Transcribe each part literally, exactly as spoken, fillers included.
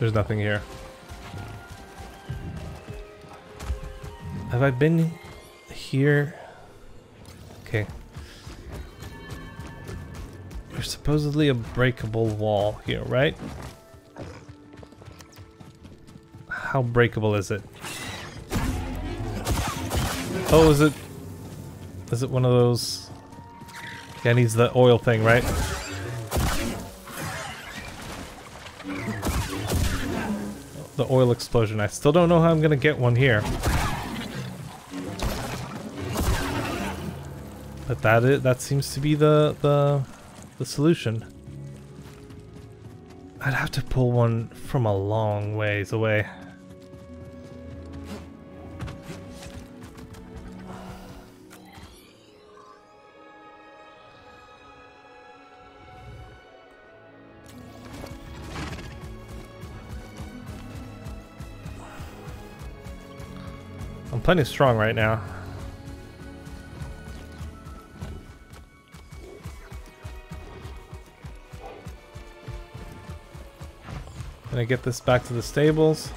There's nothing here. Have I been here? Okay. There's supposedly a breakable wall here, right? How breakable is it? Oh, is it... Is it one of those... Yeah, it needs the oil thing, right? The oil explosion. I still don't know how I'm gonna get one here. But that is, that seems to be the, the the solution. I'd have to pull one from a long ways away. I'm plenty strong right now. Can I get this back to the stables?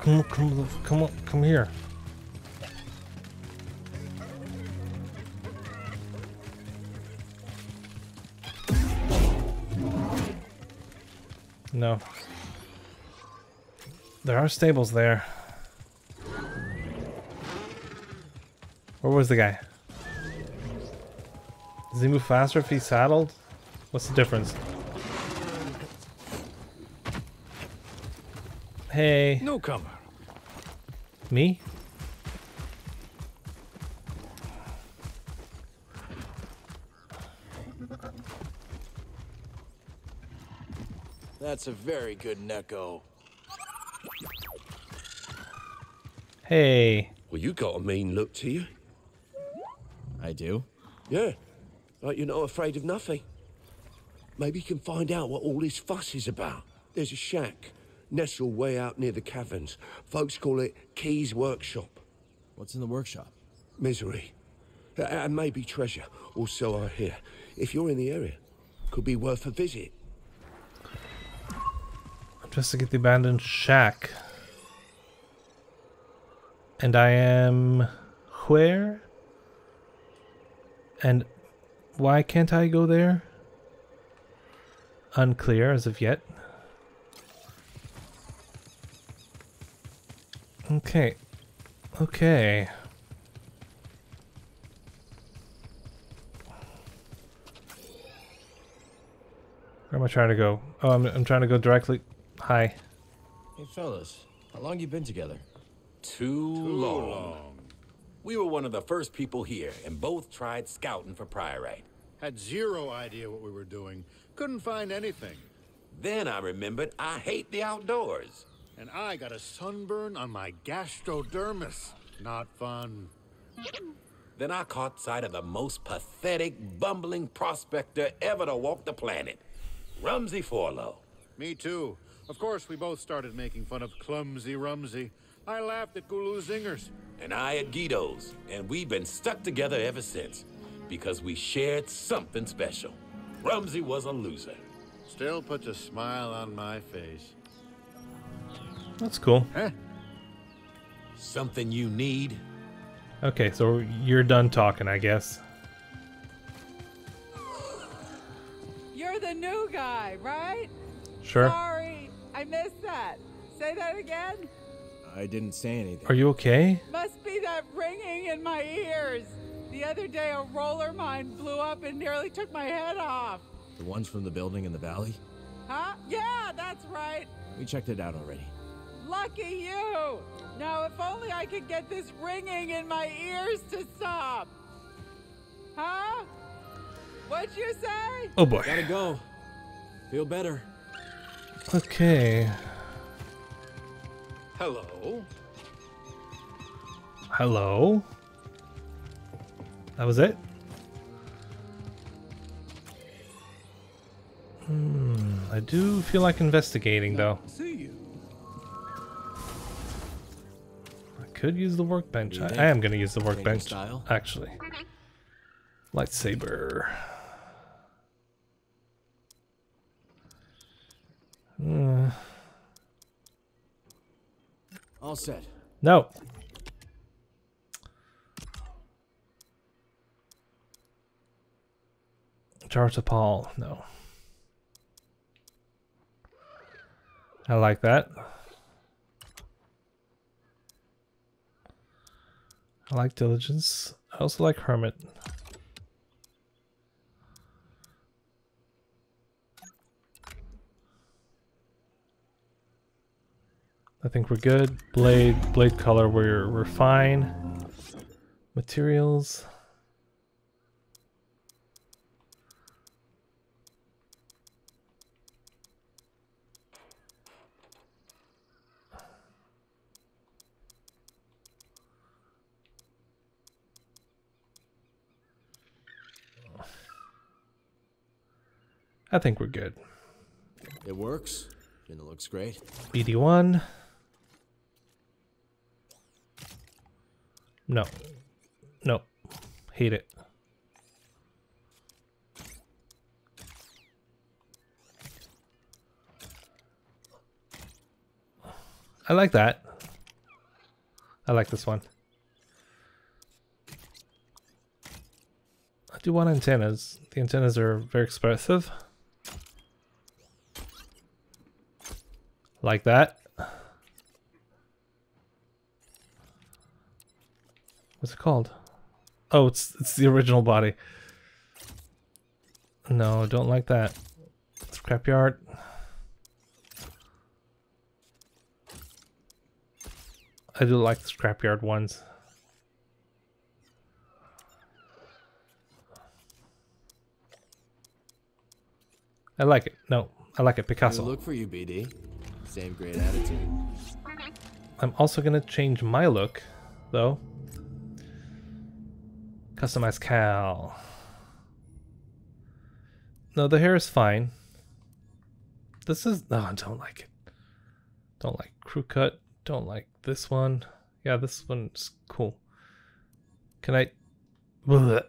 Come on, come on, come on, come here. No. There are stables there. Where was the guy? Does he move faster if he's saddled? What's the difference? Hey. Newcomer. Me? That's a very good Neko. Hey. Well, you got a mean look to you. I do? Yeah. Like you're not afraid of nothing. Maybe you can find out what all this fuss is about. There's a shack nestled way out near the caverns. Folks call it Key's Workshop. What's in the workshop? Misery. And maybe treasure. Or so I hear. If you're in the area, could be worth a visit. Just to get the abandoned shack. And I am... where? And why can't I go there? Unclear as of yet. Okay. Okay. Where am I trying to go? Oh, I'm, I'm trying to go directly... Hi. Hey fellas, how long you been together? Too, Too long. long. We were one of the first people here, and both tried scouting for priorite. Had zero idea what we were doing. Couldn't find anything. Then I remembered I hate the outdoors. And I got a sunburn on my gastrodermis. Not fun. Then I caught sight of the most pathetic, bumbling prospector ever to walk the planet. Rumsey Forlow. Me too. Of course, we both started making fun of clumsy Rumsey. I laughed at Gulu Zingers. And I at Guido's. And we've been stuck together ever since. Because we shared something special. Rumsey was a loser. Still puts a smile on my face. That's cool. Huh? Something you need? Okay, so you're done talking, I guess. You're the new guy, right? Sure. Sorry, I missed that. Say that again. I didn't say anything. Are you okay? Must be that ringing in my ears. The other day, a roller mine blew up and nearly took my head off. The ones from the building in the valley? Huh? Yeah, that's right. We checked it out already. Lucky you. Now, if only I could get this ringing in my ears to stop. Huh? What'd you say? Oh boy. Gotta go. Feel better. Okay. Hello. Hello. That was it? Hmm. I do feel like investigating though. See you. could use the workbench. I, I am going to use the workbench, style. actually. Lightsaber. Uh. All set. No. Char-tapal, no. I like that. I like diligence. I also like hermit. I think we're good. Blade, blade color, we're we're fine. Materials. I think we're good. It works. And it looks great. B D one. No. No. Hate it. I like that. I like this one. I do want antennas. The antennas are very expressive. Like that. What's it called? Oh, it's it's the original body. No, don't like that. Scrapyard. I do like the scrapyard ones. I like it. No, I like it. Picasso. Look for you, B D. Same great attitude. I'm also gonna change my look, though. Customize Cal. No, the hair is fine. This is no, I don't like it. Don't like crew cut. Don't like this one. Yeah, this one's cool. Can I? Blech.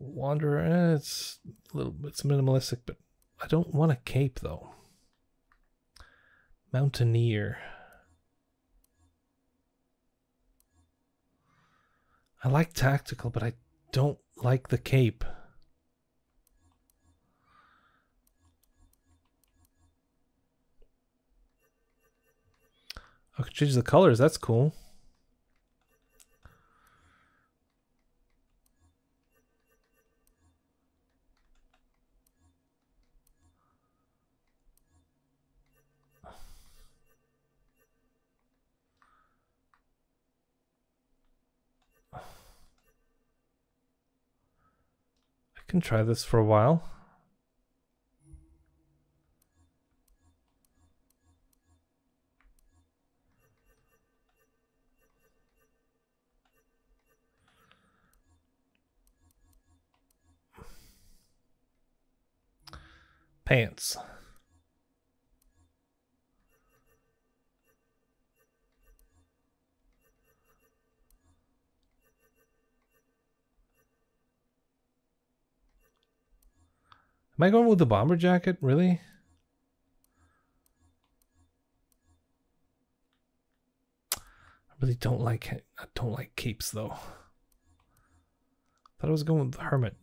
Wanderer, eh, it's a little bit minimalistic, but I don't want a cape though. Mountaineer. I like tactical, but I don't like the cape. I could change the colors, that's cool. Can try this for a while. Pants. Am I going with the bomber jacket? Really? I really don't like it. I don't like capes though. Thought I was going with the hermit.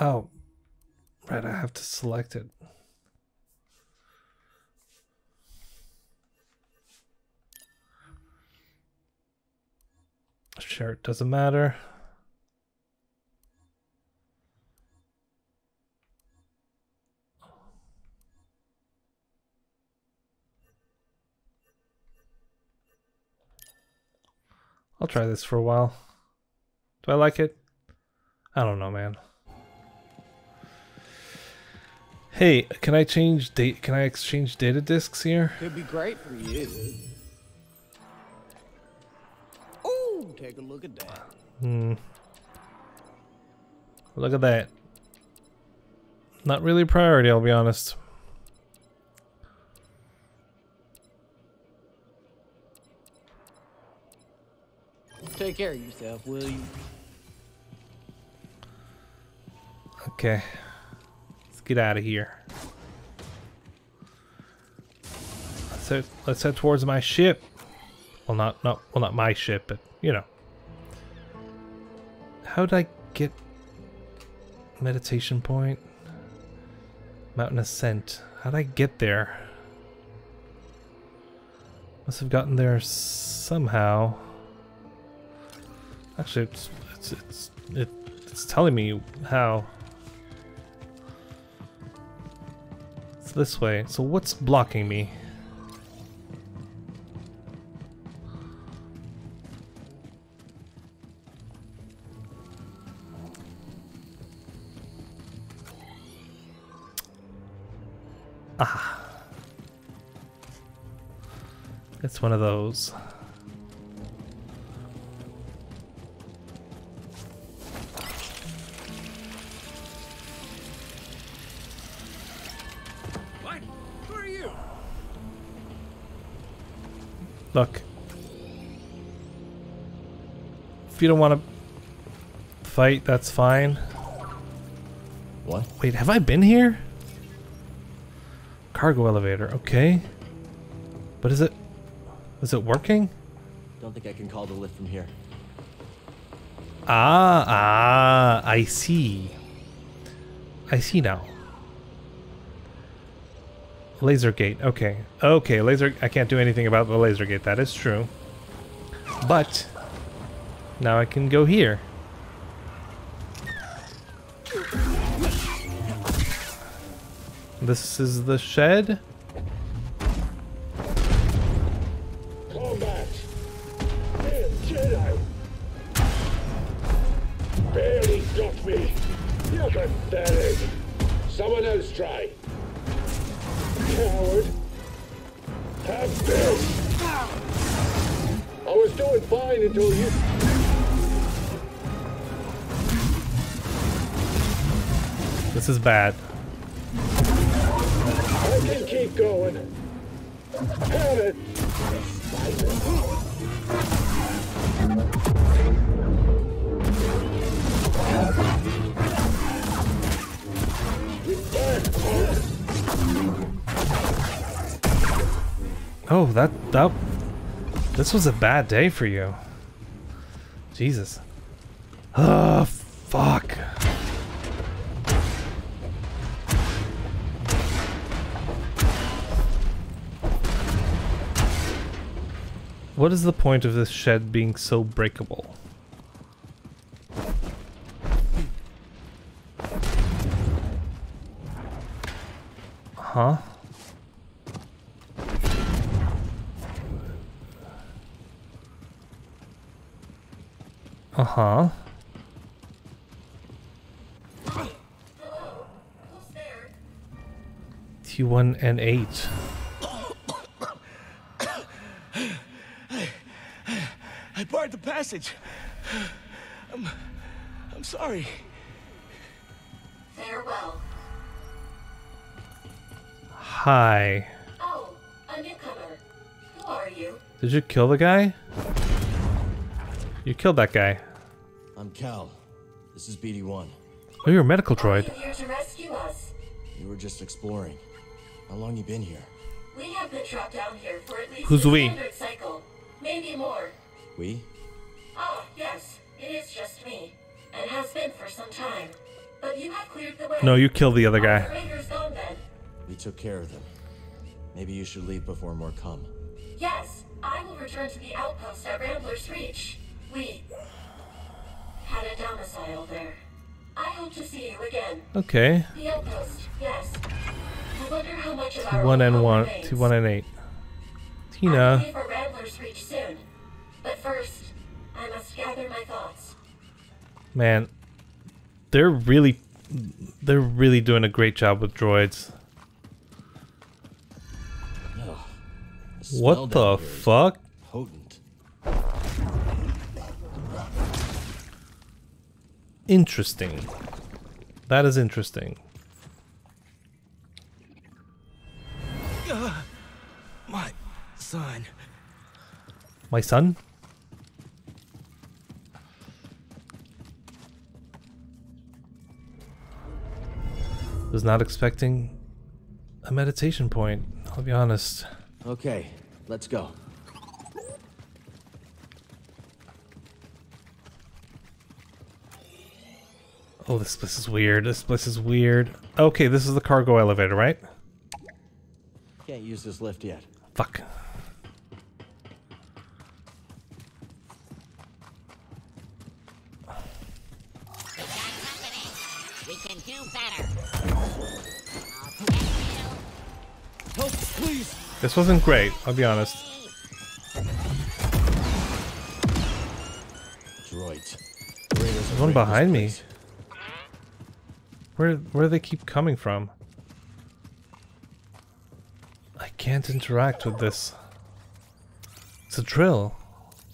Oh, right. I have to select it. Shirt doesn't matter. I'll try this for a while. Do I like it? I don't know, man. Hey, can I change date? Can I exchange data discs here? It'd be great for you. Take a look at that. Hmm. Look at that. Not really a priority, I'll be honest. Take care of yourself, will you? Okay. Let's get out of here. Let's head, let's head towards my ship. Well, not, not, well, not my ship, but, you know. How did I get meditation point? Mountain Ascent. How did I get there? Must have gotten there somehow. Actually, it's it's it's, it, it's telling me how. It's this way. So what's blocking me? Ah, it's one of those. Look, if you don't want to fight, that's fine. What? Wait, have I been here? Cargo elevator, okay. But is it... is it working? Don't think I can call the lift from here. Ah, ah, I see. I see now. Laser gate, okay. Okay, laser... I can't do anything about the laser gate, that is true. But... now I can go here. This is the shed. Combat. Damn Jedi. Barely got me. You're pathetic. Someone else try. Coward. Have this. I was doing fine until you. This is bad. I can keep going. Had it. Oh, that that this was a bad day for you. Jesus. Oh, fuck. What is the point of this shed being so breakable? Huh? Uh-huh. T one and eight. The passage. I'm, I'm sorry. Farewell. Hi. Oh, a newcomer. Who are you? Did you kill the guy? You killed that guy. I'm Cal. This is B D one. Oh, you're a medical droid. Are you here to rescue us? You were just exploring. How long you been here? We have been trapped down here for at least Who's a we? hundred cycle, maybe more. We? Oh, yes. It is just me. And has been for some time. But you have cleared the way. No, you killed the other guy. We took care of them. Maybe you should leave before more come. Yes. I will return to the outpost at Rambler's Reach. We had a domicile there. I hope to see you again. Okay. The outpost, yes. I wonder how much of our... One and one. Two, one and eight. Tina. I'll leave for Rambler's Reach soon. But first, I must gather my thoughts. Man, they're really, they're really doing a great job with droids. No, the what the fuck? Potent. Interesting. That is interesting. Uh, my son. My son? Was not expecting a meditation point, I'll be honest. Okay, let's go. Oh, this place is weird. This place is weird. Okay, this is the cargo elevator, right? Can't use this lift yet. Fuck. We can do better. Help, please. This wasn't great, I'll be honest. Droids. There's one behind me. Where, where do they keep coming from? I can't interact with this. It's a drill.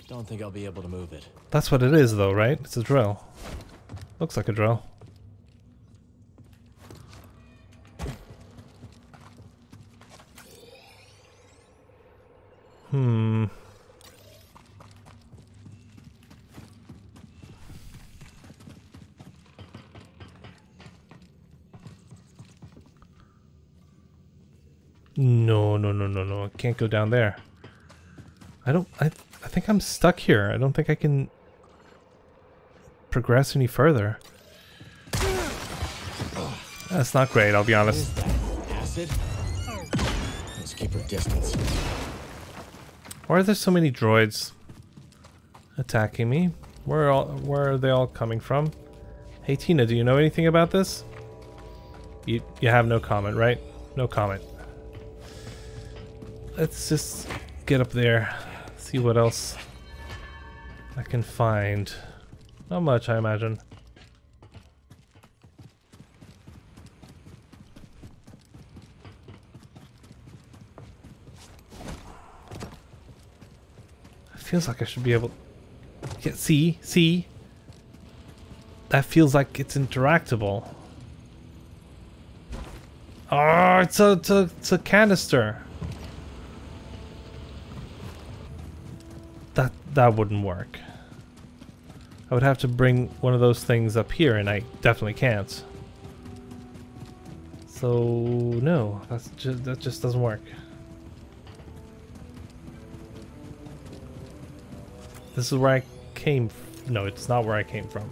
Don't think I'll be able to move it. That's what it is though, right? It's a drill. Looks like a drill. Hmm. No, no, no, no, no. I can't go down there. I don't... I, th I think I'm stuck here. I don't think I can progress any further. That's not great, I'll be honest. Acid? Let's keep our distance. Why are there so many droids attacking me? Where, all, where are they all coming from? Hey, Tina, do you know anything about this? You, you have no comment, right? No comment. Let's just get up there, see what else I can find. Not much, I imagine. It feels like I should be able to... Yeah, see, see? That feels like it's interactable. Oh, it's a, it's a, it's a canister. That that wouldn't work. I would have to bring one of those things up here, and I definitely can't. So no, that's just, that just doesn't work. This is where I came from. No, it's not where I came from.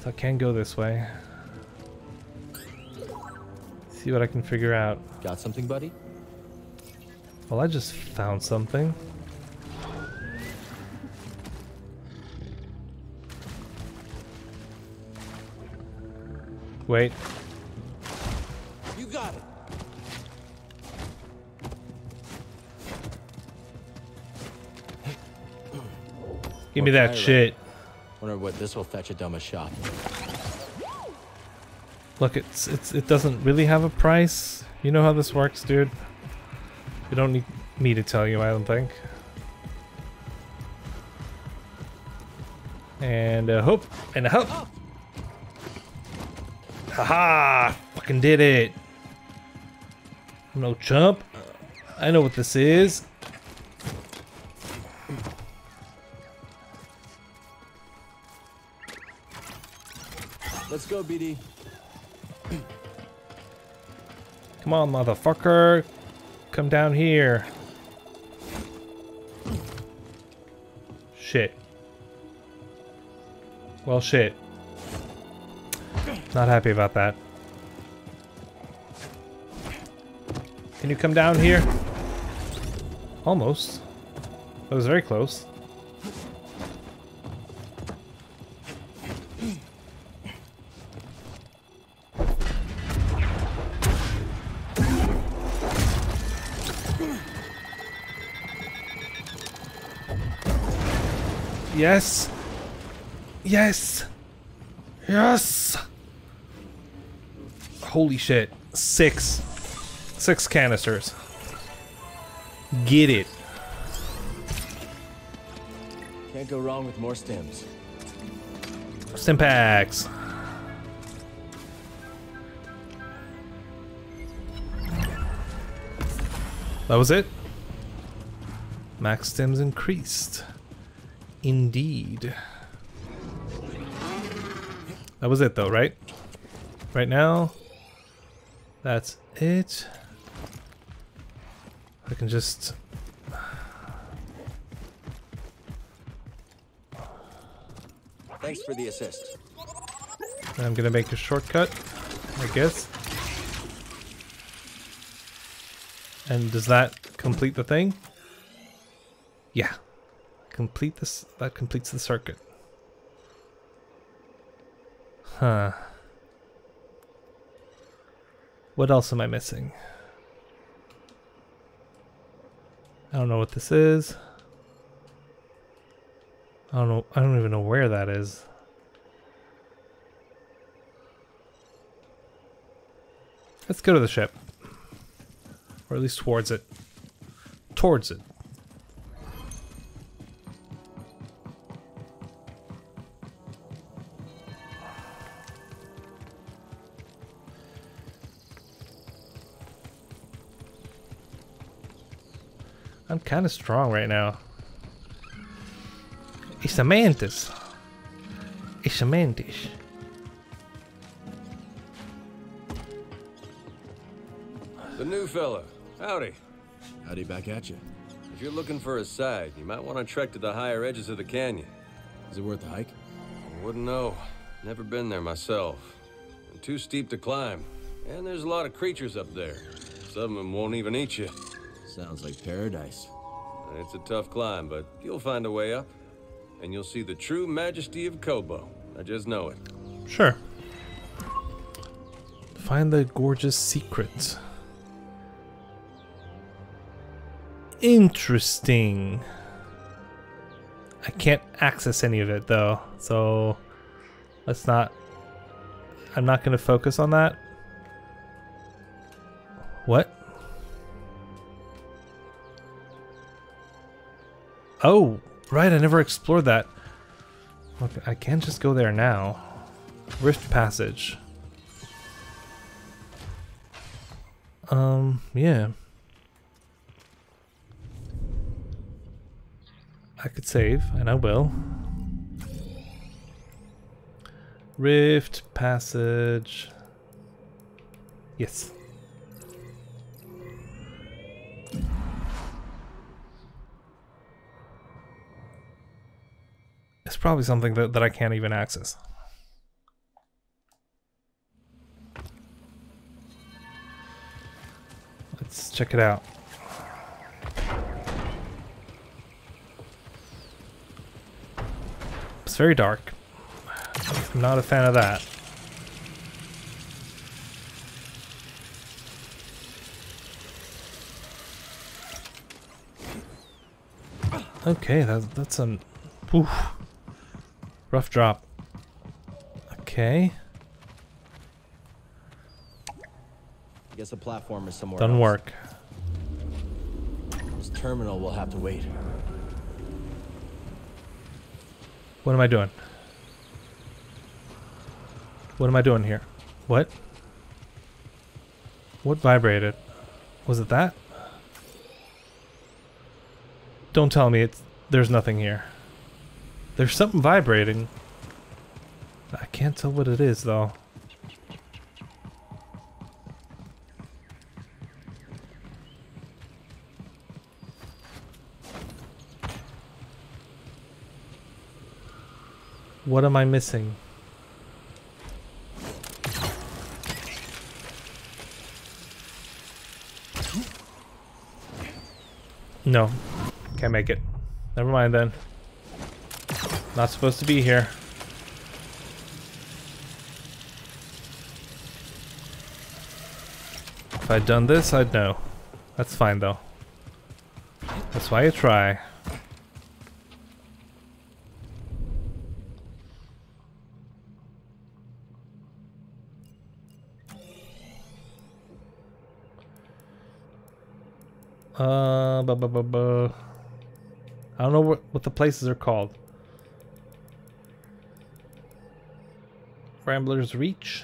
So I can go this way. See what I can figure out. Got something, buddy? Well, I just found something. Wait. You got it. Give me that Kyra. Shit. Wonder what this will fetch at Domas shop. Look, it's it's it doesn't really have a price. You know how this works, dude. You don't need me to tell you, I don't think. And a hope and a hope. Oh. Haha! Fucking did it! I'm no chump. I know what this is. Let's go, B D. Come on, motherfucker. Come down here. Shit. Well, shit. Not happy about that. Can you come down here? Almost. That was very close. Yes. Yes. Yes. Holy shit. Six. Six canisters. Get it. Can't go wrong with more stems. Stimpaks. That was it. Max stems increased. Indeed. That was it though, right? Right now, that's it. I can just... Thanks for the assist. I'm gonna make a shortcut, I guess. And does that complete the thing? Yeah. Complete this. That completes the circuit. Huh. What else am I missing? I don't know what this is. I don't know. I don't even know where that is. Let's go to the ship. Or at least towards it. Towards it. I'm kind of strong right now. It's a mantis. It's a mantis. The new fella. Howdy. Howdy back at you. If you're looking for a side, you might want to trek to the higher edges of the canyon. Is it worth the hike? I wouldn't know. Never been there myself. I'm too steep to climb. And there's a lot of creatures up there. Some of them won't even eat you. Sounds like paradise. It's a tough climb, but you'll find a way up. And you'll see the true majesty of Koboh. I just know it. Sure. Find the gorgeous secret. Interesting. I can't access any of it though, so let's not. I'm not going to focus on that. What? Oh, right, I never explored that. Look, I can't just go there now. Rift Passage. Um, yeah. I could save, and I will. Rift Passage. Yes. It's probably something that, that I can't even access. Let's check it out. It's very dark. I'm not a fan of that. Okay, that, that's an... Oof. Rough drop. Okay. I guess a platform is somewhere. Doesn't work. This terminal will have to wait. What am I doing? What am I doing here? What? What vibrated? Was it that? Don't tell me it's there's nothing here. There's something vibrating. I can't tell what it is, though. What am I missing? No. Can't make it. Never mind, then. Not supposed to be here. If I'd done this, I'd know. That's fine though. That's why you try. Uh, buh, buh, buh, buh. I don't know what, what the places are called. Rambler's Reach?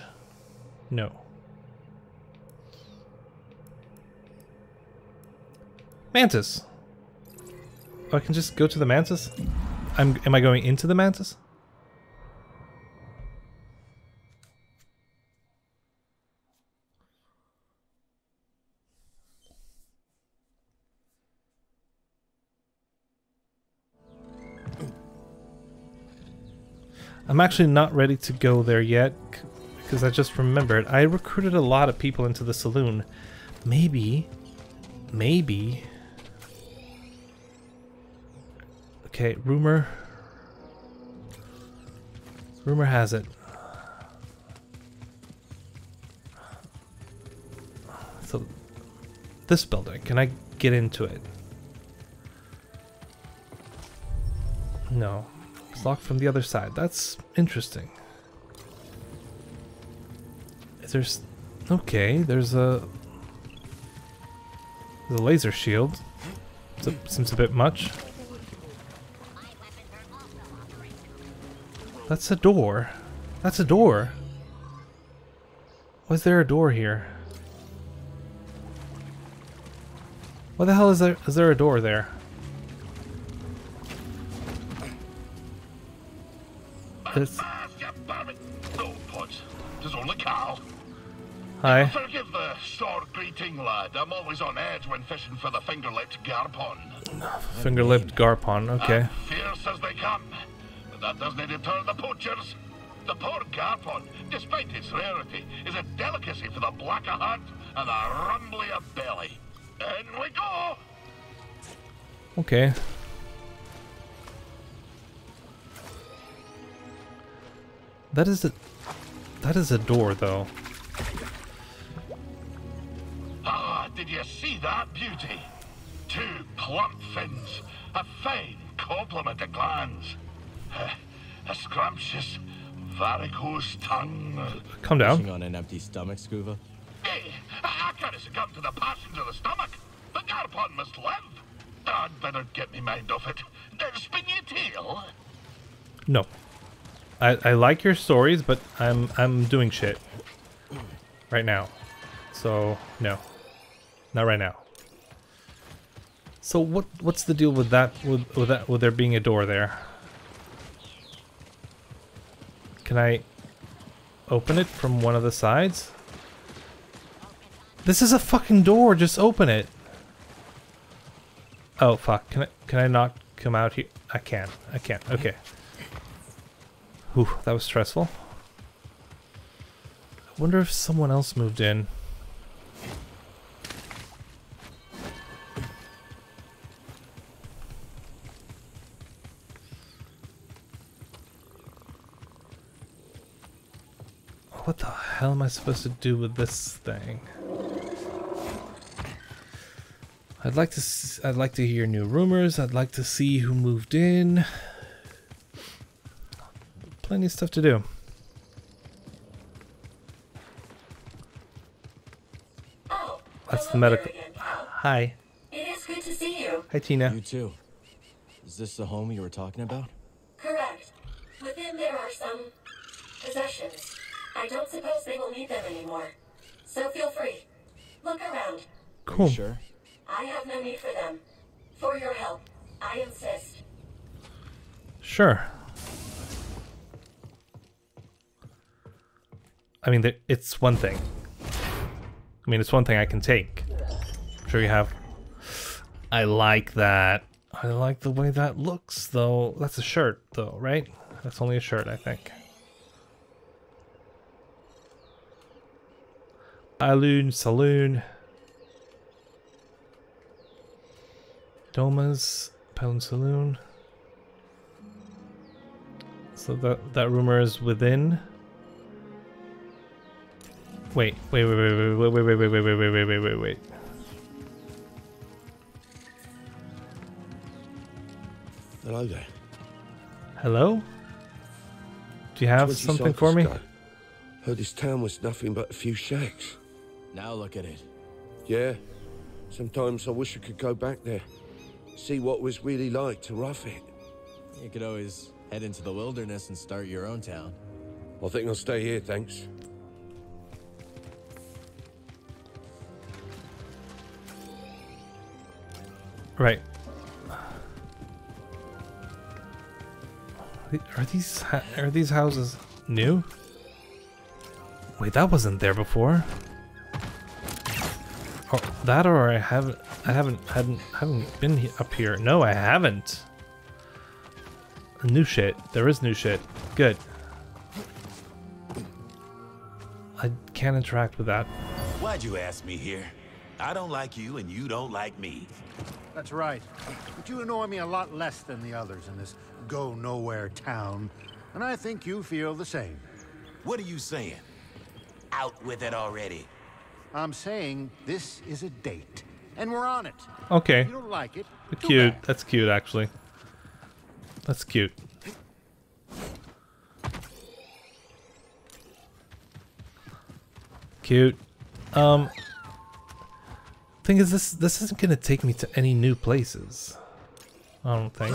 No. Mantis! Oh, I can just go to the Mantis? I'm, am I going into the Mantis? I'm actually not ready to go there yet, because I just remembered. I recruited a lot of people into the saloon. Maybe, maybe... Okay, rumor... Rumor has it. So, this building, can I get into it? No. Locked from the other side. That's interesting. There's okay. There's a the laser shield. It's a, seems a bit much. That's a door. That's a door. Was there a door here? What the hell is there? Is there a door there? This. Hi. Forgive the short greeting, lad. I'm always on edge when fishing for the finger-lipped garpon. Finger-lipped garpon, okay. Fierce as they come, but that doesn't deter the poachers. The poor garpon, despite its rarity, is a delicacy for the black of heart and the rumbly of belly. In we go. Okay. That is a that is a door though. Ah, did you see that beauty? Two plump fins, a fine complement of glands, a scrumptious varicose tongue. Come down. Pushing on an empty stomach, Scuva. Hey, I can't succumb to the passions of the stomach. The garpon must live. I'd better get me mind off it. Spin your tail. No. I, I like your stories, but I'm I'm doing shit right now, so no, not right now. So what what's the deal with that with, with that with there being a door there? Can I open it from one of the sides? This is a fucking door. Just open it. Oh fuck! Can I can I not come out here? I can. I can. Okay. Ooh, that was stressful. I wonder if someone else moved in. What the hell am I supposed to do with this thing? I'd like to s- I'd like to hear new rumors. I'd like to see who moved in. Plenty of stuff to do. Oh, that's the medical. Hi. It is good to see you. Hi, Tina. You too. Is this the home you were talking about? Correct. Within there are some possessions. I don't suppose they will need them anymore. So feel free. Look around. Cool. Sure. I have no need for them. For your help, I insist. Sure. I mean, it's one thing. I mean, it's one thing I can take. I'm sure you have. I like that. I like the way that looks, though. That's a shirt, though, right? That's only a shirt, I think. Pyloon Saloon. Domas. Pyloon Saloon. So that, that rumor is within... Wait, wait, wait, wait, wait, wait, wait, wait, wait, wait, wait, wait, wait, wait. Hello there. Hello? Do you have something for me? Heard this town was nothing but a few shacks. Now look at it. Yeah. Sometimes I wish I could go back there. See what it was really like to rough it. You could always head into the wilderness and start your own town. I think I'll stay here, thanks. Right. Are these are these houses new? Wait, that wasn't there before. Or that, or I haven't I haven't hadn't haven't been he up here. No, I haven't. New shit. There is new shit. Good. I can't interact with that. Why'd you ask me here? I don't like you, and you don't like me. That's right. But you annoy me a lot less than the others in this go-nowhere town, and I think you feel the same. What are you saying? Out with it already. I'm saying this is a date, and we're on it. Okay. If you don't like it, cute. That's cute, actually. That's cute. Cute. Um... Thing is, this this isn't gonna take me to any new places. I don't think.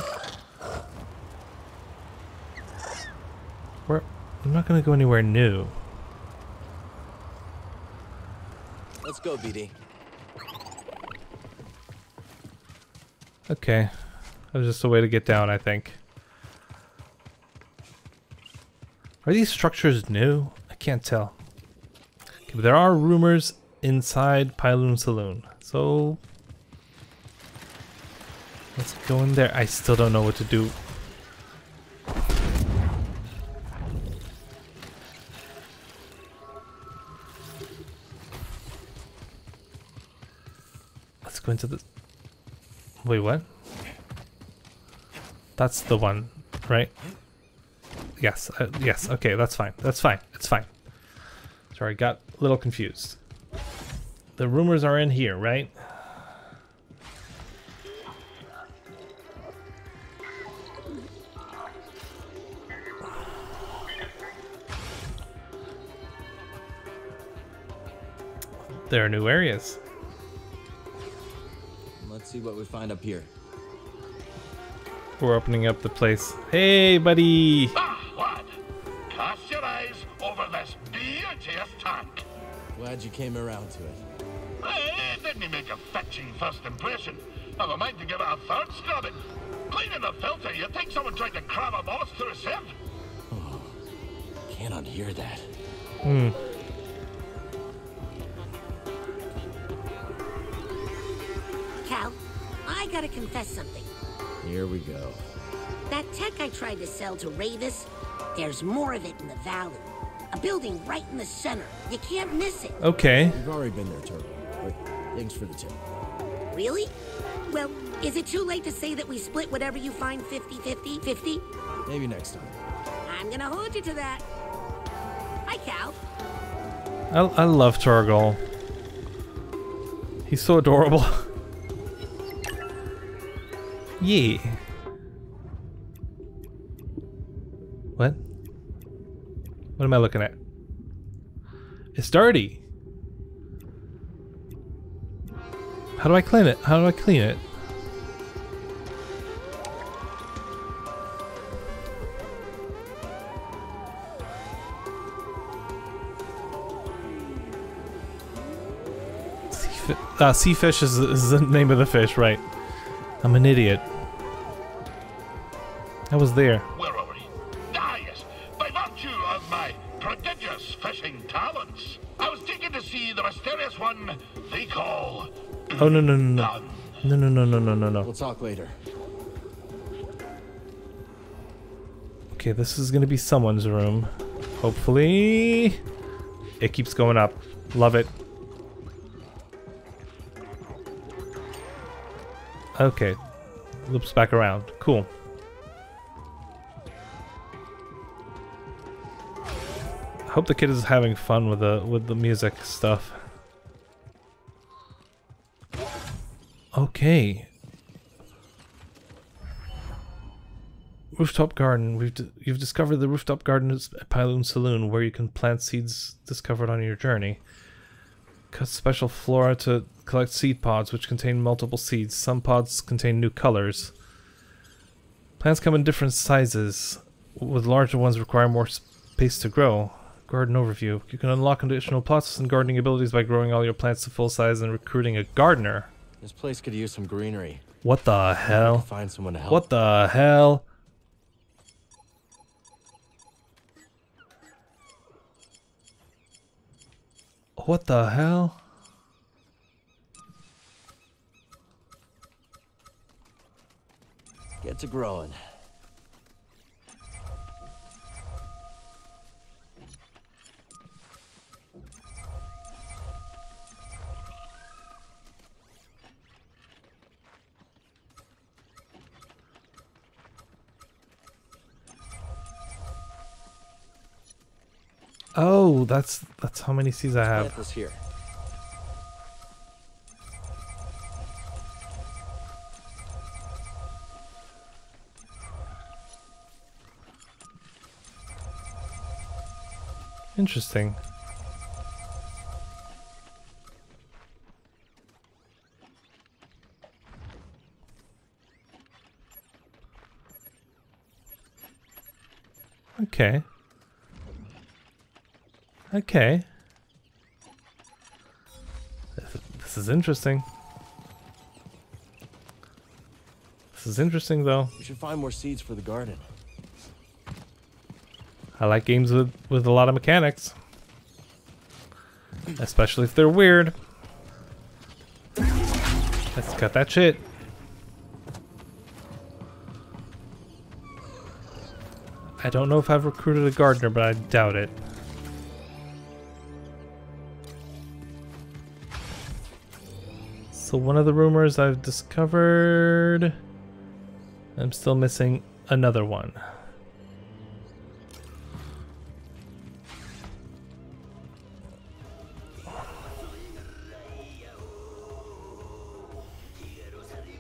Where I'm not gonna go anywhere new. Let's go, B D. Okay, that was just a way to get down, I think. Are these structures new? I can't tell. Okay, but there are rumors inside Pyloon Saloon. So let's go in there. I still don't know what to do. Let's go into the... Wait, what? That's the one, right? Yes, uh, yes, okay, that's fine. That's fine, it's fine. Sorry, I got a little confused. The rumors are in here, right? There are new areas. Let's see what we find up here. We're opening up the place. Hey, buddy! What? Cast your eyes over this beauteous tank. Glad you came around to it. Hey, didn't he make a fetching first impression? Have a mind to give it a third scrubbing. Cleaning the filter, you'd think someone tried to cram a boss through a sieve. Oh, can't unhear that. Hmm. Cal, I gotta confess something. Here we go. That tech I tried to sell to Ravis, there's more of it in the valley. A building right in the center. You can't miss it. Okay. You've already been there, Turgal. Thanks for the tip. Really? Well, is it too late to say that we split whatever you find fifty fifty fifty? Maybe next time. I'm gonna hold you to that. Hi, Cal. I, I love Turgal. He's so adorable. Yeah. What? What am I looking at? It's dirty. How do I clean it? How do I clean it? Sea, uh, sea fish is, is the name of the fish, right? I'm an idiot. I was there. Oh no no no no no no no no no no! We'll talk later. Okay, this is gonna be someone's room. Hopefully, it keeps going up. Love it. Okay, loops back around. Cool. I hope the kid is having fun with the with the music stuff. Okay. Rooftop garden. We've d you've discovered the rooftop garden at Pyloon Saloon, where you can plant seeds discovered on your journey. Cut special flora to collect seed pods, which contain multiple seeds. Some pods contain new colors. Plants come in different sizes, with larger ones require more Pace to grow. Garden overview. You can unlock additional plots and gardening abilities by growing all your plants to full size and recruiting a gardener. This place could use some greenery. What the hell? Find someone to help. What the hell? What the hell? Get to growing. Oh, that's that's how many C's I have. This here. Interesting. Okay. Okay. This is interesting. This is interesting, though. We should find more seeds for the garden. I like games with, with a lot of mechanics. Especially if they're weird. Let's cut that shit. I don't know if I've recruited a gardener, but I doubt it. So one of the rumors I've discovered, I'm still missing another one.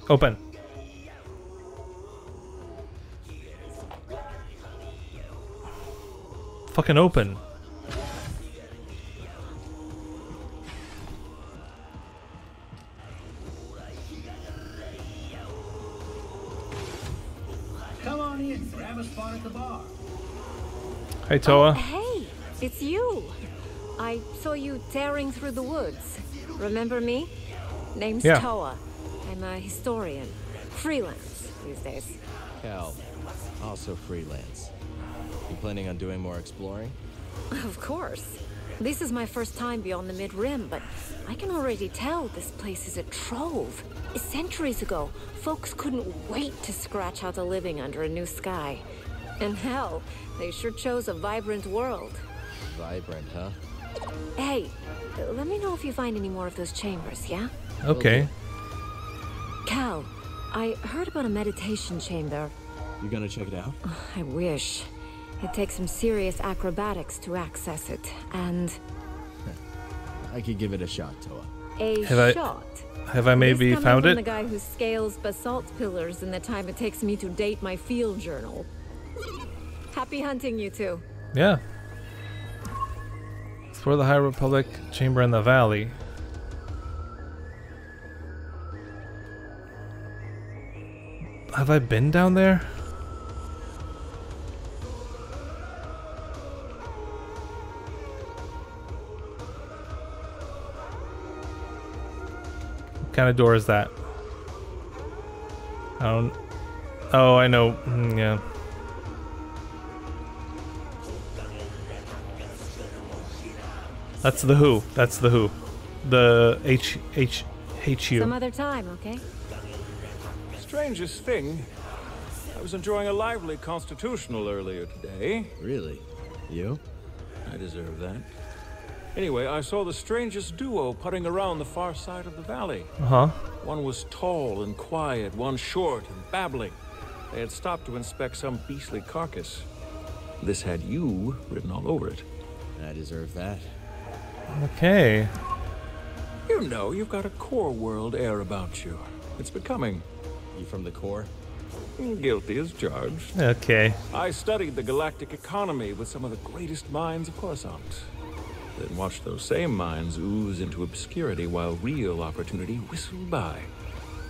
Open. Fucking open. Hey, Toa. Oh, hey, it's you. I saw you tearing through the woods. Remember me? Name's yeah. Toa. I'm a historian. Freelance these days. Cal, also freelance. You planning on doing more exploring? Of course. This is my first time beyond the mid-rim, but I can already tell this place is a trove. Centuries ago, folks couldn't wait to scratch out a living under a new sky. And hell, they sure chose a vibrant world. Vibrant, huh? Hey, let me know if you find any more of those chambers, yeah? Okay. Cal, I heard about a meditation chamber. You gonna check it out? Oh, I wish. It takes some serious acrobatics to access it, and... I could give it a shot, Toa. A have shot? I, have I maybe found it? The guy who scales basalt pillars in the time it takes me to date my field journal. Happy hunting, you two. Yeah. Explore the High Republic chamber in the valley. Have I been down there? What kind of door is that? I don't... Oh, I know. Mm, yeah. That's the who. That's the who. The H H H U. Some other time, okay? Strangest thing. I was enjoying a lively constitutional earlier today. Really? You? I deserve that. Anyway, I saw the strangest duo putting around the far side of the valley. Uh-huh. One was tall and quiet, one short and babbling. They had stopped to inspect some beastly carcass. This had you written all over it. I deserve that. Okay. You know, you've got a core world air about you. It's becoming. You from the core? Guilty as charged. Okay. I studied the galactic economy with some of the greatest minds of Coruscant. Then watched those same minds ooze into obscurity while real opportunity whistled by.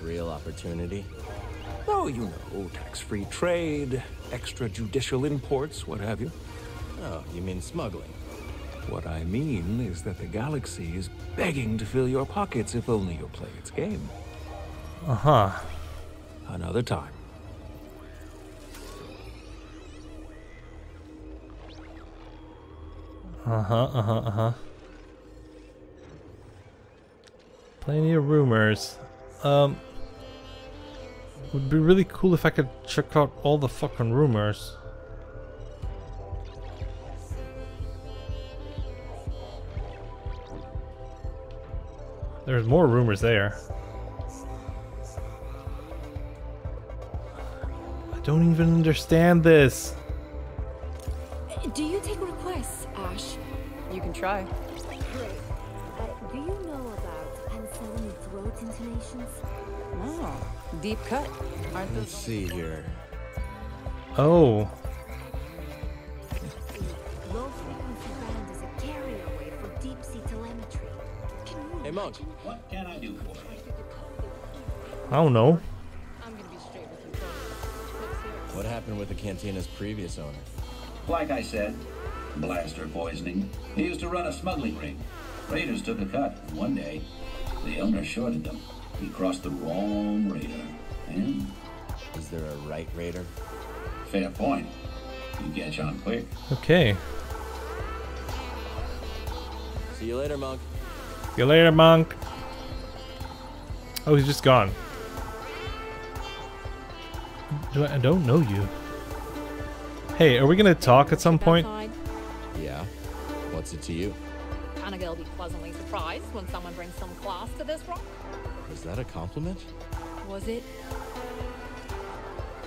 Real opportunity? Oh, you know, tax-free trade, extrajudicial imports, what have you. Oh, you mean smuggling? What I mean is that the galaxy is begging to fill your pockets if only you'll play its game. Uh-huh. Another time. Uh-huh, uh-huh, uh-huh. Plenty of rumors. Um... It would be really cool if I could check out all the fucking rumors. There's more rumors there. I don't even understand this. Do you take requests, Ash? You can try. Great. Uh, do you know about penicillin throat intonations? Oh, deep cut. Aren't Let's see here. Oh. Hey, Monk. What can I do for you? I don't know. I'm gonna be straight with you. What happened with the cantina's previous owner? Like I said, blaster poisoning. He used to run a smuggling ring. Raiders took a cut. One day, the owner shorted them. He crossed the wrong raider. And is there a right raider? Fair point. You catch on quick. Okay. See you later, Monk. See you later, Monk. Oh, he's just gone. Do I, I don't know you. Hey, are we gonna talk at some point? Yeah. What's it to you? Can't a girl be pleasantly surprised when someone brings some class to this rock? Was that a compliment? Was it?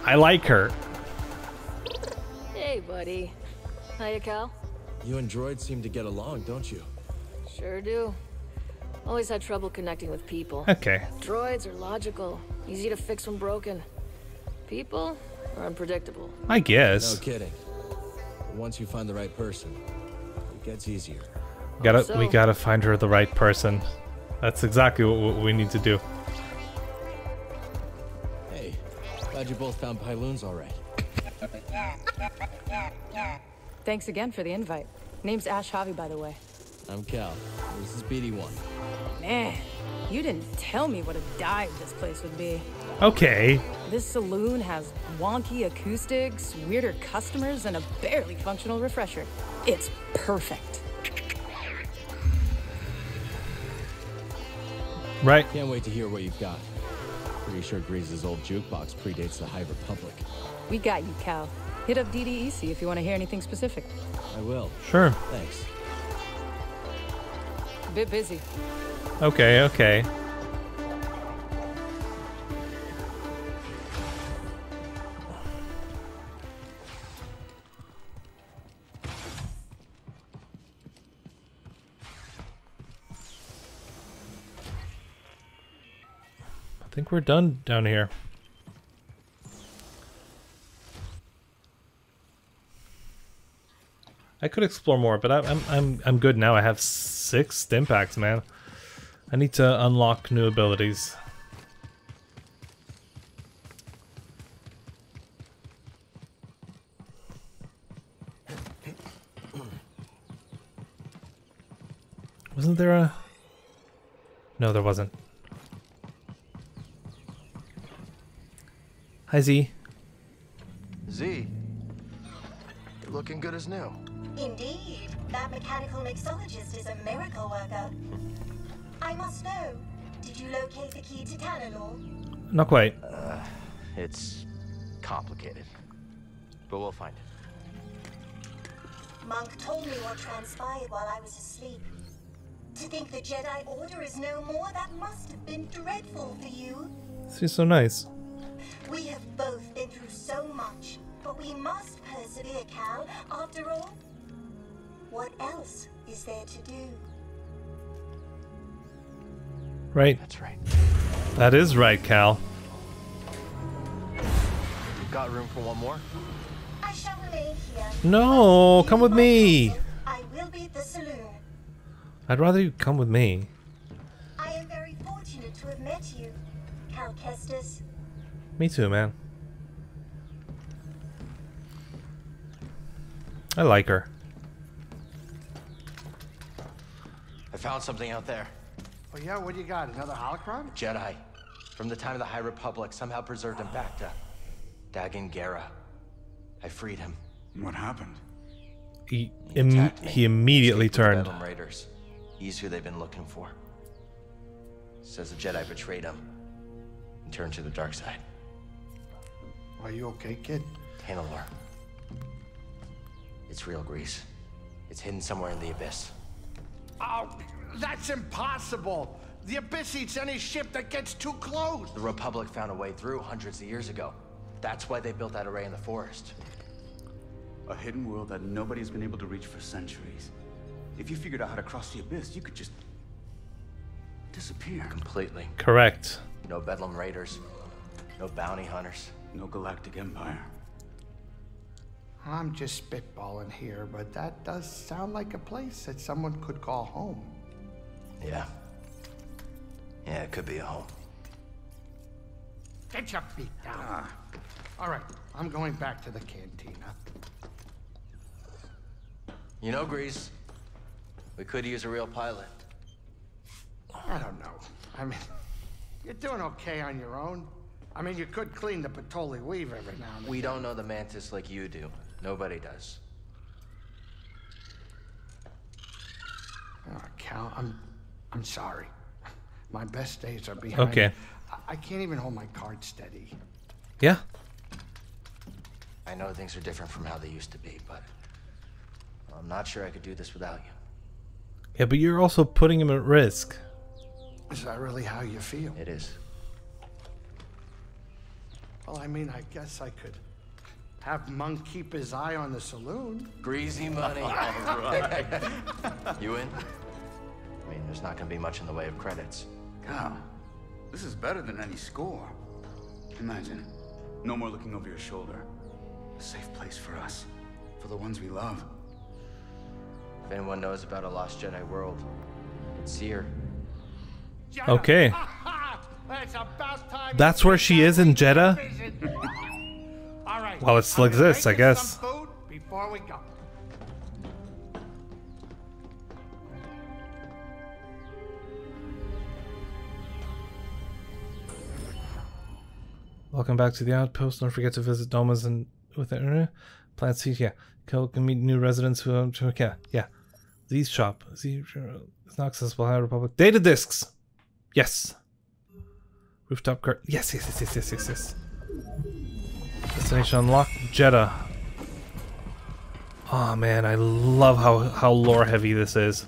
I like her. Hey, buddy. Hiya, Cal. You and droids seem to get along, don't you? Sure do. Always had trouble connecting with people. Okay. Droids are logical, easy to fix when broken. People are unpredictable. I guess. No kidding. But once you find the right person, it gets easier. Gotta, so. We gotta find her the right person. That's exactly what we need to do. Hey, glad you both found Pyloon's all right. Thanks again for the invite. Name's Ash Javi, by the way. I'm Cal. This is B D one. Man, you didn't tell me what a dive this place would be. Okay. This saloon has wonky acoustics, weirder customers, and a barely functional refresher. It's perfect. Right. Can't wait to hear what you've got. Pretty sure Greez's old jukebox predates the High Republic. We got you, Cal. Hit up D D E C if you want to hear anything specific. I will. Sure. Thanks. Bit busy. Okay, okay. I think we're done down here. I could explore more, but I'm I'm I'm good now. I have six stim packs, man. I need to unlock new abilities. Wasn't there a? No, there wasn't. Hi, Z. Z, you're looking good as new. Indeed, that mechanical mixologist is a miracle worker. I must know, did you locate the key to Tanalorr? Not quite. Uh, it's complicated, but we'll find it. Monk told me what transpired while I was asleep. To think the Jedi Order is no more, that must have been dreadful for you. She's so nice. We have both been through so much, but we must persevere, Cal, after all. What else is there to do? Right. That's right. That is right, Cal. You've got room for one more? I shall remain here. No, come with me. I will be at the saloon. I'd rather you come with me. I am very fortunate to have met you, Cal Kestis. Me too, man. I like her. found something out there. Oh yeah, what do you got? Another holocron? Jedi. From the time of the High Republic, somehow preserved in Bacta. Dagan Gera. I freed him. What happened? He, he, im he immediately turned. Bedlam Raiders. He's who they've been looking for. Says the Jedi betrayed him and turned to the dark side. Are you okay, kid? Tanalorr. It's real, Greez. It's hidden somewhere in the Abyss. Oh, that's impossible! The Abyss eats any ship that gets too close! The Republic found a way through hundreds of years ago. That's why they built that array in the forest. A hidden world that nobody's been able to reach for centuries. If you figured out how to cross the Abyss, you could just... disappear. Completely. Correct. No Bedlam Raiders. No bounty hunters. No Galactic Empire. I'm just spitballing here, but that does sound like a place that someone could call home. Yeah. Yeah, it could be a home. Get your feet down. Ah. All right, I'm going back to the cantina. You know, Greez, we could use a real pilot. I don't know. I mean, you're doing okay on your own. I mean, you could clean the Patoli weave every now and then. We don't know the Mantis like you do. Nobody does. Oh, Cal, I'm, I'm sorry. My best days are behind. Okay. I, I can't even hold my card steady. Yeah. I know things are different from how they used to be, but I'm not sure I could do this without you. Yeah, but you're also putting him at risk. Is that really how you feel? It is. Well, I mean, I guess I could have Monk keep his eye on the saloon. Greasy money. All right. You in? I mean, there's not going to be much in the way of credits. God, this is better than any score. Imagine, no more looking over your shoulder. A safe place for us, for the ones we love. If anyone knows about a lost Jedi world, it's here. Okay. That's where she is in Jedha? All right. Well, it's like this, I guess. Food before we go. Welcome back to the outpost. Don't forget to visit Domas and with the plant seed. Yeah, Cal can meet new residents who um, yeah yeah. These shop. See, it's not accessible. High Republic data discs. Yes. Rooftop cart. Yes, yes, yes, yes, yes, yes, yes. Destination unlocked. Jedha. Oh man, I love how how lore heavy this is.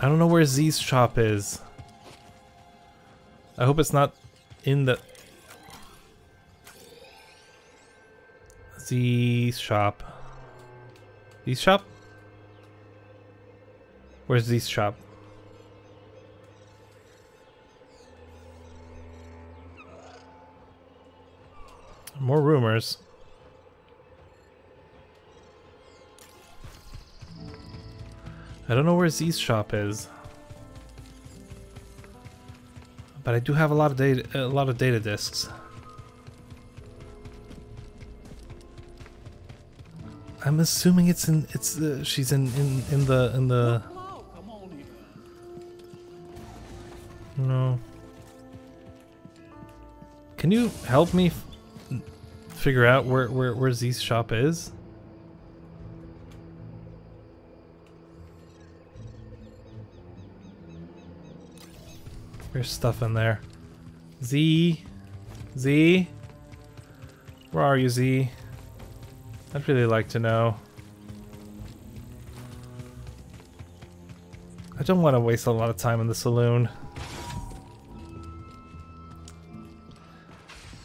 I don't know where Z's shop is. I hope it's not in the Z's shop. Z's shop? Where's Z's shop? More rumors. I don't know where Z's shop is, but I do have a lot of data, a lot of data discs. I'm assuming it's in, it's uh, she's in, in in the in the. No. Can you help me? Figure out where where where Z's shop is. There's stuff in there. Z, Z, where are you, Z? I'd really like to know. I don't want to waste a lot of time in the saloon.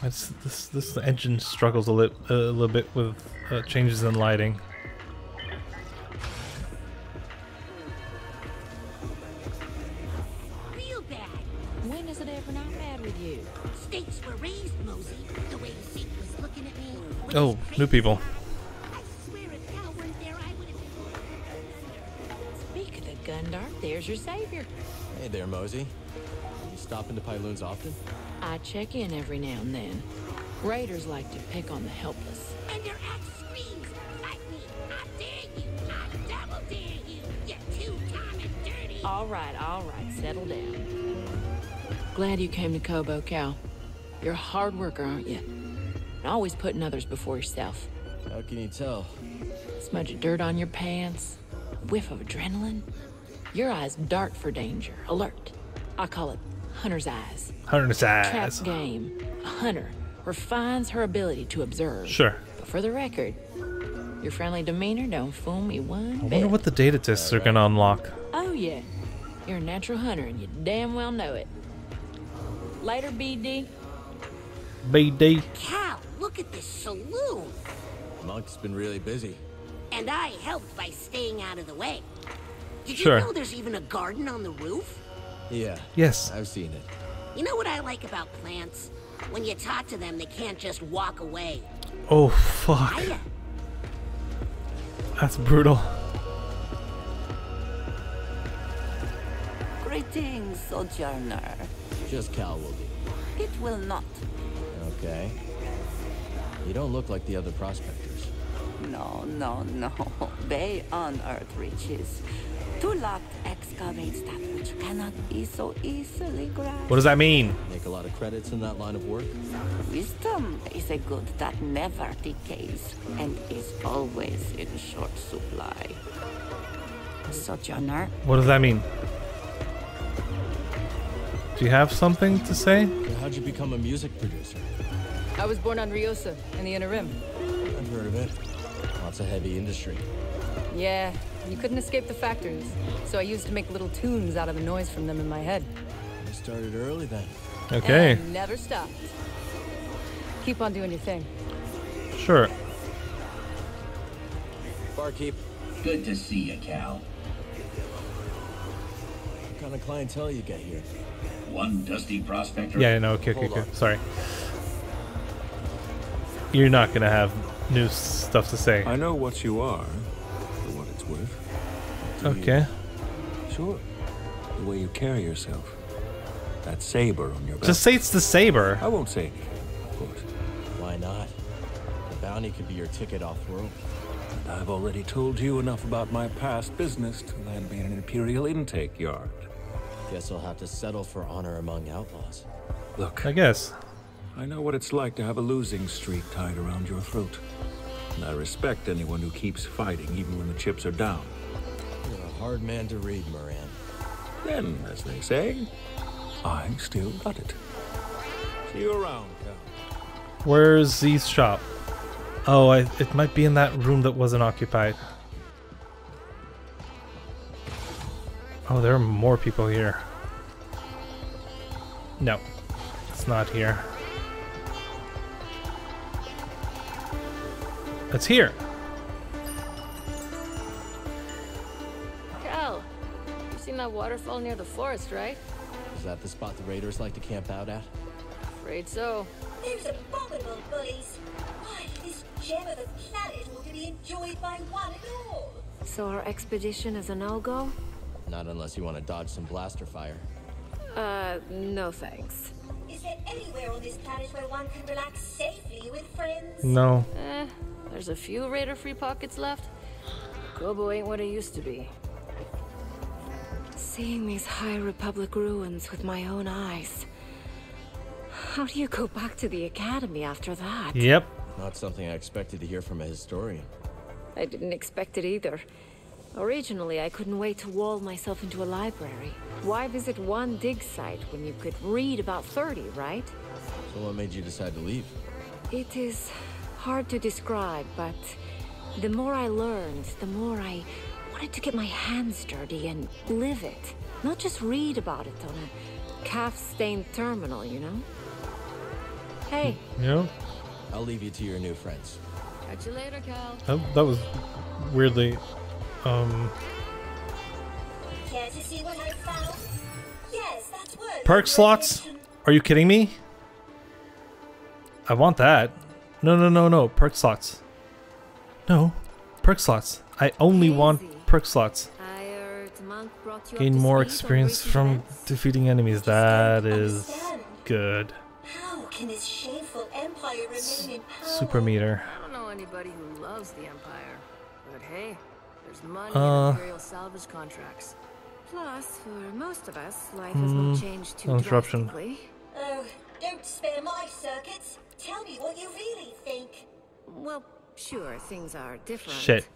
This, this, this engine struggles a, lit, uh, a little bit with uh, changes in lighting. Real bad. When is it ever not bad with you? Stakes were raised, Mosey. The way Zeke was looking at me. With oh, new people. I swear if Cal weren't there, I would have. Speak of the Gundar, there's your savior. Hey there, Mosey. You stop into Pyloon's often? I check in every now and then. Raiders like to pick on the helpless. And their axe screams like me. I dare you. I double dare you. You two-timing dirty All right, all right, settle down. Glad you came to Koboh, Cal. You're a hard worker, aren't you? And always putting others before yourself. How can you tell? Smudge of dirt on your pants, a whiff of adrenaline. Your eyes dart for danger, alert. I call it hunter's eyes. Hunter's eyes. Trap game. A hunter refines her ability to observe. Sure. But for the record, your friendly demeanor don't fool me one bit. I wonder what the data discs are gonna unlock. Oh yeah, you're a natural hunter and you damn well know it. Later, B D. B D. Cal, look at this saloon. Monk's been really busy. And I helped by staying out of the way. Did you sure. know there's even a garden on the roof? Yeah. Yes. I've seen it. You know what I like about plants? When you talk to them, they can't just walk away. Oh fuck. Hiya. That's brutal. Greetings, sojourner. Just Cal will be. It will not. Okay. You don't look like the other prospectors. No, no, no. They unearth riches. Tulak excavates that which cannot be so easily grasped. What does that mean? Make a lot of credits in that line of work. Wisdom is a good that never decays and is always in short supply. Sojourner. What does that mean? Do you have something to say? How'd you become a music producer? I was born on Riosa in the Inner Rim. I've heard of it. Lots of heavy industry. Yeah. You couldn't escape the factories, so I used to make little tunes out of the noise from them in my head. I started early then. Okay. And never stopped. Keep on doing your thing. Sure. Barkeep. Good to see you, Cal. What kind of clientele you get here? One dusty prospector. Yeah, no, okay, okay, okay. Sorry. You're not gonna have new stuff to say. I know what you are. Okay. Sure. The way you carry yourself. That saber on your back. Just say it's the saber. I won't say anything, of course. Why not? The bounty could be your ticket off world. And I've already told you enough about my past business to land me in an imperial intake yard. Guess I'll have to settle for honor among outlaws. Look. I guess. I know what it's like to have a losing streak tied around your throat. And I respect anyone who keeps fighting even when the chips are down. You're a hard man to read, Moran. Then, as they say, I still got it. See you around, Cal. Where's the shop? Oh, I, it might be in that room that wasn't occupied. Oh, there are more people here. No, it's not here. It's here. Cal, you've seen that waterfall near the forest, right? Is that the spot the raiders like to camp out at? Afraid so. Those abominable bullies. Why, this gem of the planet ought to be enjoyed by one and all. So our expedition is a no-go? Not unless you want to dodge some blaster fire. Uh, no thanks. Is there anywhere on this planet where one can relax safely with friends? No. Eh. There's a few raider free pockets left. Koboh ain't what it used to be. Seeing these High Republic ruins with my own eyes. How do you go back to the academy after that? Yep. Not something I expected to hear from a historian. I didn't expect it either. Originally, I couldn't wait to wall myself into a library. Why visit one dig site when you could read about thirty, right? So what made you decide to leave? It is hard to describe, but the more I learned, the more I wanted to get my hands dirty and live it. Not just read about it on a calf-stained terminal, you know? Hey. Yeah. I'll leave you to your new friends. Catch you later, Cal. Oh, that was weirdly... Um... Care to see what I found? Yes, that's worth. Perk slots? Are you kidding me? I want that. No, no, no, no. Perk slots. No. Perk slots. I only want perk slots. Gain more experience from defeating enemies. That is good. How can this shameful empire remain in power? Super meter. I don't know anybody who loves the empire, but hey, there's money in imperial salvage contracts. Plus, for most of us, life has mm, not changed too drastically. Oh, don't spare my circuits. Tell me what you really think. Well, sure, things are different. Shit.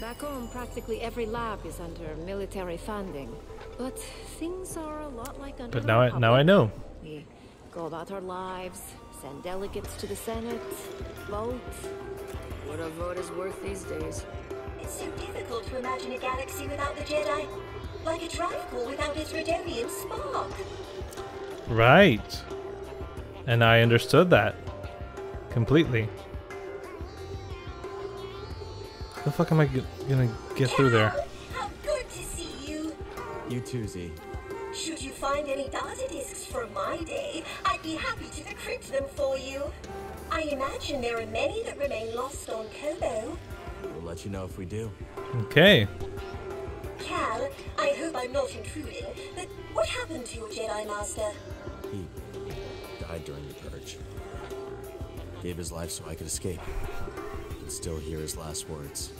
Back home, practically every lab is under military funding. But things are a lot like under. But now I, now I know. We go about our lives, send delegates to the Senate, vote. What a vote is worth these days. It's so difficult to imagine a galaxy without the Jedi. Like a drive core without its Redonian spark. Right. And I understood that. Completely. How the fuck am I gonna get Cal, through there? How good to see you. You too, Z. Should you find any data discs from my day, I'd be happy to decrypt them for you. I imagine there are many that remain lost on Koboh. We'll let you know if we do. Okay. Cal, I hope I'm not intruding, but what happened to your Jedi Master? He died during the purge. Gave his life so I could escape. I can still hear his last words.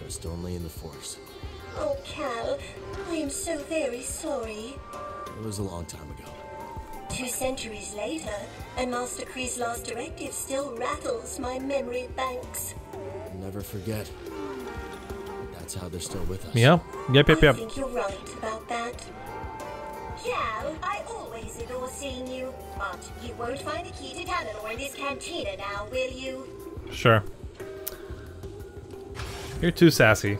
Trust only in the Force. Oh, Cal, I am so very sorry. It was a long time ago. Two centuries later, and Master Kree's last directive still rattles my memory banks. I'll never forget. That's how they're still with us. Yeah. Yep, yep, yep. I think you're right about that. Cal, I always adore seeing you, but you won't find the key to Tanalorr in this cantina now, will you? Sure. You're too sassy.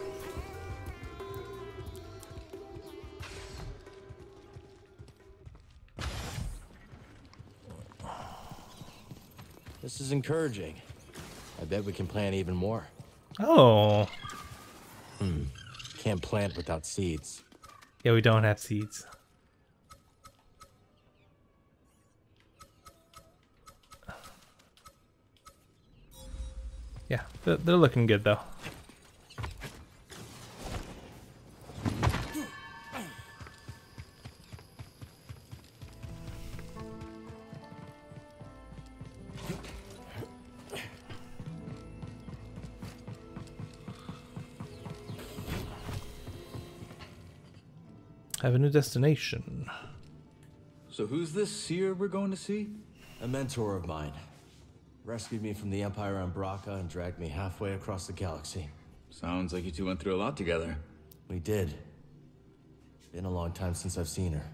This is encouraging. I bet we can plan even more. Oh. Mm. Can't plant without seeds. Yeah, we don't have seeds. Yeah, they're, they're looking good though. Have a new destination. So who's this seer we're going to see? A mentor of mine. Rescued me from the Empire on Bracca and dragged me halfway across the galaxy. Sounds like you two went through a lot together. We did. Been a long time since I've seen her.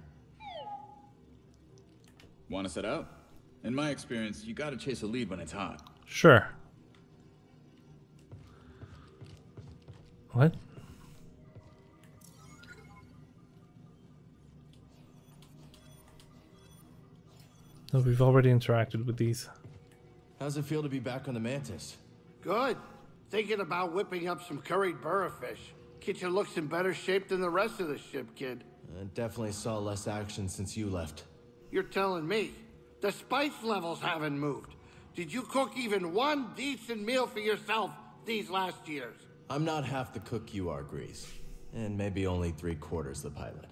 Want to set up? In my experience, you gotta chase a lead when it's hot. Sure. What? No, we've already interacted with these. How's it feel to be back on the Mantis? Good. Thinking about whipping up some curried burrafish. Kitchen looks in better shape than the rest of the ship, kid. I definitely saw less action since you left. You're telling me? The spice levels haven't moved. Did you cook even one decent meal for yourself these last years? I'm not half the cook you are, Greez. And maybe only three quarters the pilot.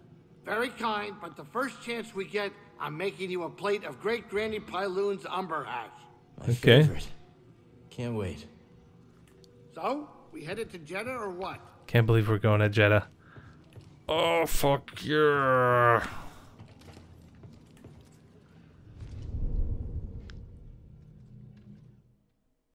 Very kind, but the first chance we get, I'm making you a plate of Great Granny Pyloon's umber hash. My okay. favorite. Can't wait. So, we headed to Jedha or what? Can't believe we're going to Jedha. Oh, fuck yeah.